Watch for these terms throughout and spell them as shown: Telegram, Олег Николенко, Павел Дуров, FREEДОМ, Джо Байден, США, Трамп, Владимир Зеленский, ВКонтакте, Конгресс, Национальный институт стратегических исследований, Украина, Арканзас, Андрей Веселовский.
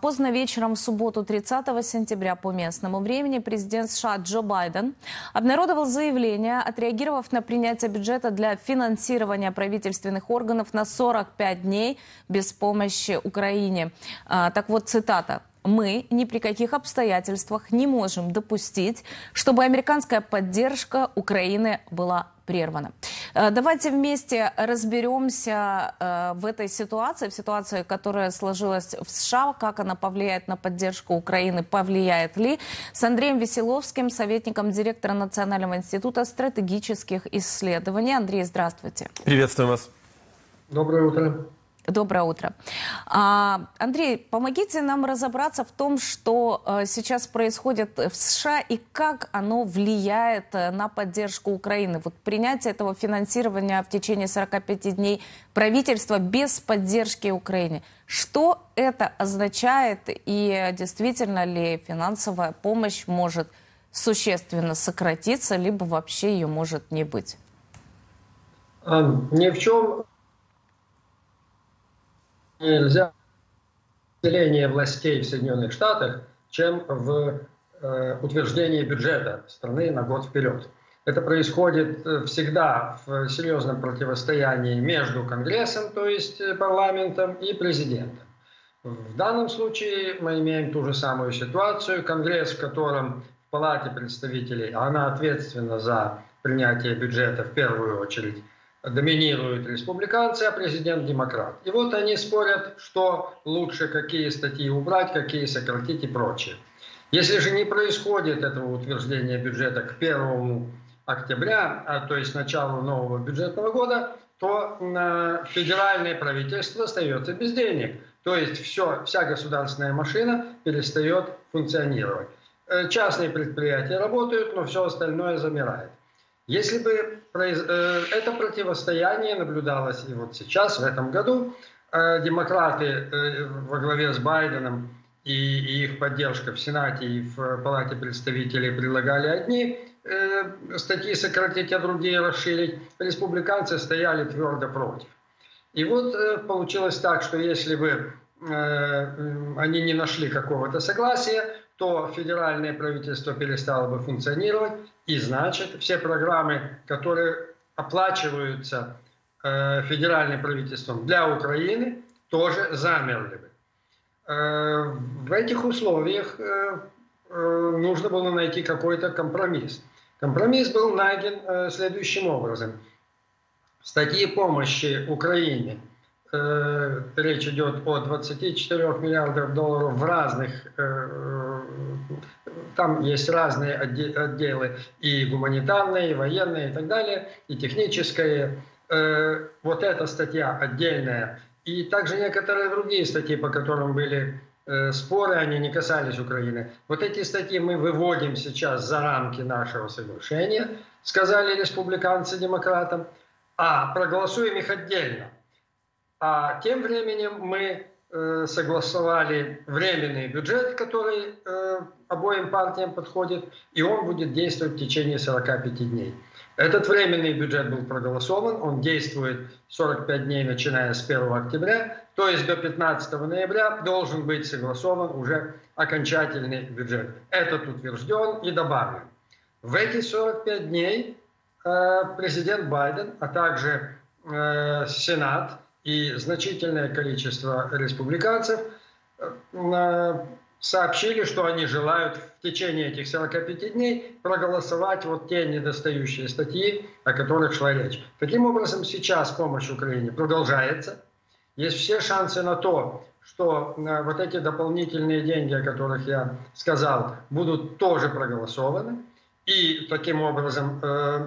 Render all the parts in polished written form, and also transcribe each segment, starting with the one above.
Поздно вечером в субботу 30 сентября по местному времени президент США Джо Байден обнародовал заявление, отреагировав на принятие бюджета для финансирования правительственных органов на 45 дней без помощи Украине. Так вот, цитата. «Мы ни при каких обстоятельствах не можем допустить, чтобы американская поддержка Украины была прервана». Давайте вместе разберемся в ситуации, которая сложилась в США, как она повлияет на поддержку Украины, повлияет ли, с Андреем Веселовским, советником директора Национального института стратегических исследований. Андрей, здравствуйте. Приветствую вас. Доброе утро. Доброе утро. Андрей, помогите нам разобраться в том, что сейчас происходит в США и как оно влияет на поддержку Украины. Вот принятие этого финансирования в течение 45 дней правительства без поддержки Украины. Что это означает и действительно ли финансовая помощь может существенно сократиться, либо вообще ее может не быть? Ни в чем нельзя усиление властей в Соединенных Штатах, чем в утверждении бюджета страны на год вперед. Это происходит всегда в серьезном противостоянии между Конгрессом, то есть парламентом, и президентом. В данном случае мы имеем ту же самую ситуацию. Конгресс, в котором в Палате представителей, она ответственна за принятие бюджета в первую очередь, доминируют республиканцы, а президент демократ. И вот они спорят, что лучше, какие статьи убрать, какие сократить и прочее. Если же не происходит этого утверждения бюджета к 1 октября, то есть началу нового бюджетного года, то федеральное правительство остается без денег. То есть вся государственная машина перестает функционировать. Частные предприятия работают, но все остальное замирает. Если бы это противостояние наблюдалось и вот сейчас, в этом году, демократы во главе с Байденом и их поддержка в Сенате и в Палате представителей предлагали одни статьи сократить, а другие расширить, республиканцы стояли твердо против. И вот получилось так, что если бы они не нашли какого-то согласия, то федеральное правительство перестало бы функционировать, и значит, все программы, которые оплачиваются федеральным правительством для Украины, тоже замерли бы. В этих условиях нужно было найти какой-то компромисс. Компромисс был найден следующим образом. Статьи помощи Украине, речь идет о 24 миллиардах долларов в разных, там есть разные отделы, и гуманитарные, и военные, и так далее, и технические. Вот эта статья отдельная. И также некоторые другие статьи, по которым были споры, они не касались Украины. Вот эти статьи мы выводим сейчас за рамки нашего соглашения, сказали республиканцы демократам, а проголосуем их отдельно. А тем временем мы согласовали временный бюджет, который обоим партиям подходит, и он будет действовать в течение 45 дней. Этот временный бюджет был проголосован, он действует 45 дней, начиная с 1 октября, то есть до 15 ноября должен быть согласован уже окончательный бюджет. Этот утвержден и добавлен. В эти 45 дней президент Байден, а также Сенат, и значительное количество республиканцев сообщили, что они желают в течение этих 45 дней проголосовать вот те недостающие статьи, о которых шла речь. Таким образом, сейчас помощь Украине продолжается. Есть все шансы на то, что вот эти дополнительные деньги, о которых я сказал, будут тоже проголосованы. И таким образом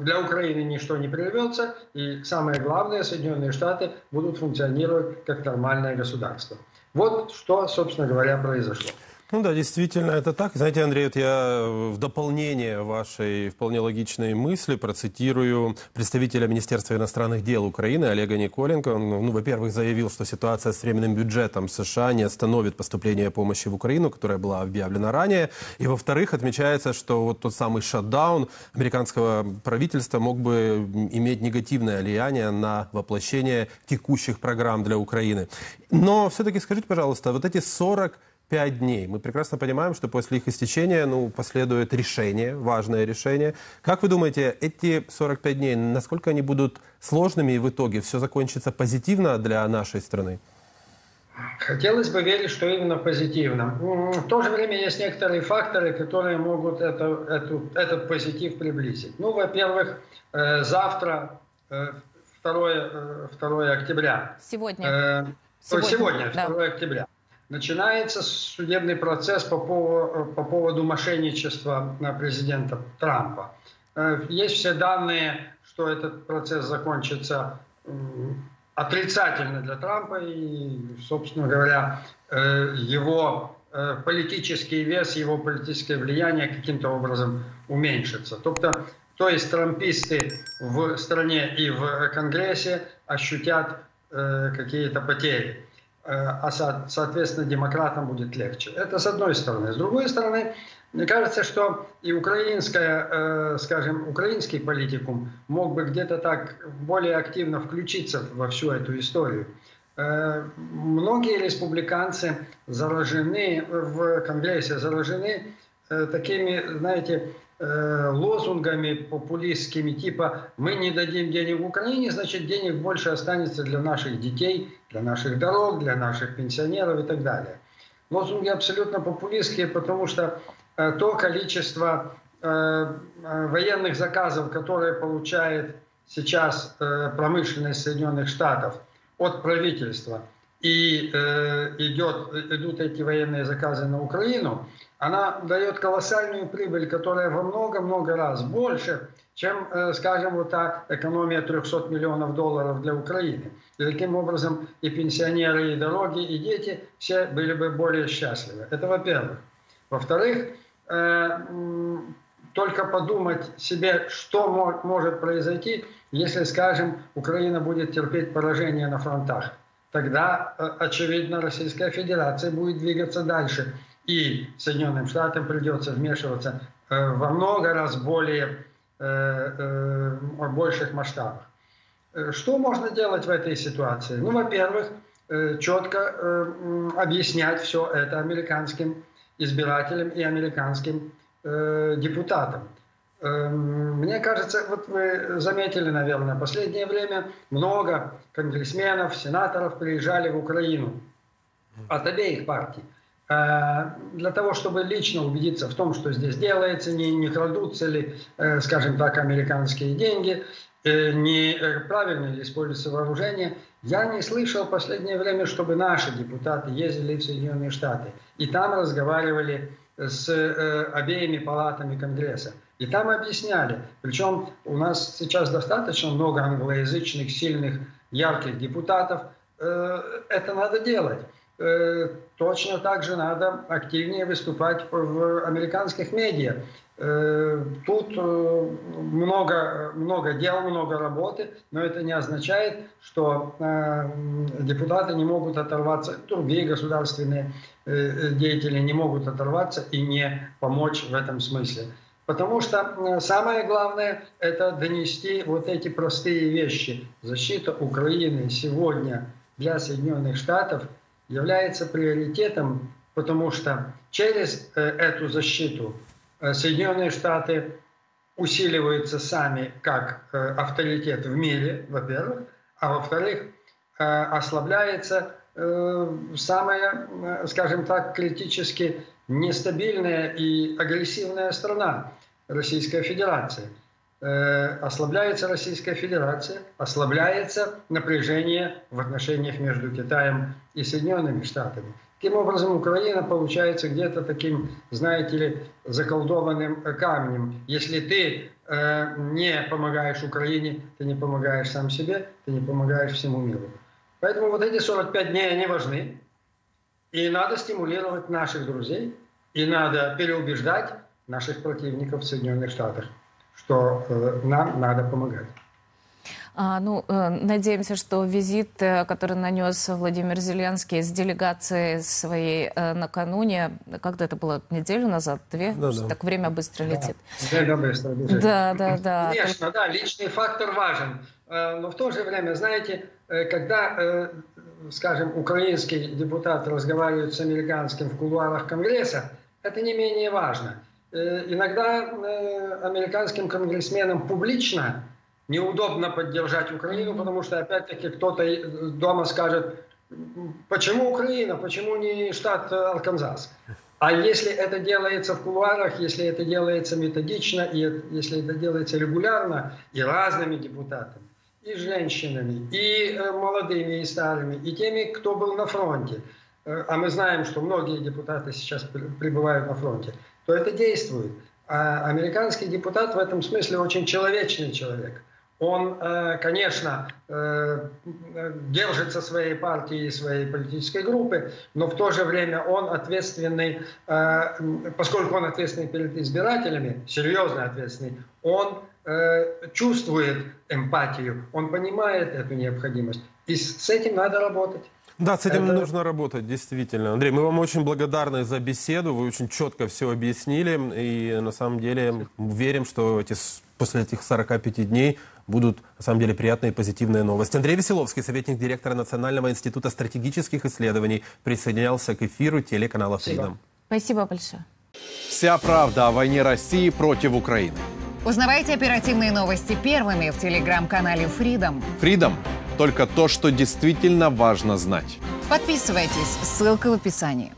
для Украины ничто не прервется, и самое главное, Соединенные Штаты будут функционировать как нормальное государство. Вот что, собственно говоря, произошло. Ну да, действительно, это так. Знаете, Андрей, вот я в дополнение вашей вполне логичной мысли процитирую представителя Министерства иностранных дел Украины Олега Николенко. Он, во-первых, заявил, что ситуация с временным бюджетом США не остановит поступление помощи в Украину, которая была объявлена ранее. И, во-вторых, отмечается, что вот тот самый шатдаун американского правительства мог бы иметь негативное влияние на воплощение текущих программ для Украины. Но все-таки скажите, пожалуйста, вот эти 45 5 дней. Мы прекрасно понимаем, что после их истечения последует решение, важное решение. Как вы думаете, эти 45 дней, насколько они будут сложными и в итоге все закончится позитивно для нашей страны? Хотелось бы верить, что именно позитивно. В то же время есть некоторые факторы, которые могут этот позитив приблизить. Во-первых, завтра, 2 октября. Сегодня. Сегодня, 2 октября. Начинается судебный процесс по поводу мошенничества президента Трампа. Есть все данные, что этот процесс закончится отрицательно для Трампа, и, собственно говоря, его политический вес, его политическое влияние каким-то образом уменьшится. То есть трамписты в стране и в Конгрессе ощутят какие-то потери, а, соответственно, демократам будет легче. Это с одной стороны. С другой стороны, мне кажется, что и украинский политикум мог бы где-то так более активно включиться во всю эту историю. Многие республиканцы заражены в Конгрессе, заражены такими, знаете, лозунгами популистскими, типа «мы не дадим денег Украине, значит денег больше останется для наших детей, для наших дорог, для наших пенсионеров» и так далее. Лозунги абсолютно популистские, потому что то количество военных заказов, которые получает сейчас промышленность Соединенных Штатов от правительства, и идут эти военные заказы на Украину, она дает колоссальную прибыль, которая во много-много раз больше, чем, скажем, вот та экономия $300 миллионов для Украины. И таким образом и пенсионеры, и дороги, и дети все были бы более счастливы. Это во-первых. Во-вторых, только подумать себе, что может произойти, если, скажем, Украина будет терпеть поражение на фронтах. Тогда, очевидно, Российская Федерация будет двигаться дальше. И Соединенным Штатам придется вмешиваться во много раз больших масштабах. Что можно делать в этой ситуации? Во-первых, четко объяснять все это американским избирателям и американским депутатам. Мне кажется, вы заметили, наверное, в последнее время много конгрессменов, сенаторов приезжали в Украину от обеих партий для того, чтобы лично убедиться в том, что здесь делается, не крадутся ли, скажем так, американские деньги, не правильно ли используется вооружение. Я не слышал в последнее время, чтобы наши депутаты ездили в Соединенные Штаты и там разговаривали с обеими палатами Конгресса. И там объясняли. Причем у нас сейчас достаточно много англоязычных, сильных, ярких депутатов. Это надо делать. Точно так же надо активнее выступать в американских медиа. Тут много дел, много работы, но это не означает, что депутаты не могут оторваться, другие государственные деятели не могут оторваться и не помочь в этом смысле. Потому что самое главное – это донести вот эти простые вещи. Защита Украины сегодня для Соединенных Штатов является приоритетом, потому что через эту защиту Соединенные Штаты усиливаются сами как авторитет в мире, во-первых, а во-вторых, ослабляется самая, скажем так, критически нестабильная и агрессивная страна Российская Федерация. Ослабляется Российская Федерация, ослабляется напряжение в отношениях между Китаем и Соединенными Штатами. Таким образом, Украина получается где-то таким, знаете ли, заколдованным камнем. Если ты не помогаешь Украине, ты не помогаешь сам себе, ты не помогаешь всему миру. Поэтому вот эти 45 дней, они важны. И надо стимулировать наших друзей, и надо переубеждать наших противников в Соединенных Штатах, что нам надо помогать. Надеемся, что визит, который нанес Владимир Зеленский с делегацией своей накануне, когда это было, неделю назад, 2, так время быстро летит. Да. Конечно, личный фактор важен. Но в то же время, знаете, когда скажем, украинский депутат разговаривает с американским в кулуарах Конгресса, это не менее важно. Иногда американским конгрессменам публично неудобно поддержать Украину, потому что опять-таки кто-то дома скажет, почему Украина, почему не штат Арканзас. А если это делается в кулуарах, если это делается методично, и если это делается регулярно и разными депутатами, и женщинами, и молодыми, и старыми, и теми, кто был на фронте, а мы знаем, что многие депутаты сейчас пребывают на фронте, то это действует. А американский депутат в этом смысле очень человечный человек. Он, конечно, держится своей партии и своей политической группы, но в то же время он ответственный, поскольку он ответственный перед избирателями, серьезно ответственный, он чувствует эмпатию, он понимает эту необходимость. И с этим надо работать. Да, с этим нужно работать, действительно. Андрей, мы вам очень благодарны за беседу, вы очень четко все объяснили, и на самом деле верим, что после этих 45 дней будут, на самом деле, приятные и позитивные новости. Андрей Веселовский, советник директора Национального института стратегических исследований, присоединялся к эфиру телеканала FREEDOM. Спасибо большое. Вся правда о войне России против Украины. Узнавайте оперативные новости первыми в телеграм-канале FREEDOM. FREEDOM. Только то, что действительно важно знать. Подписывайтесь, ссылка в описании.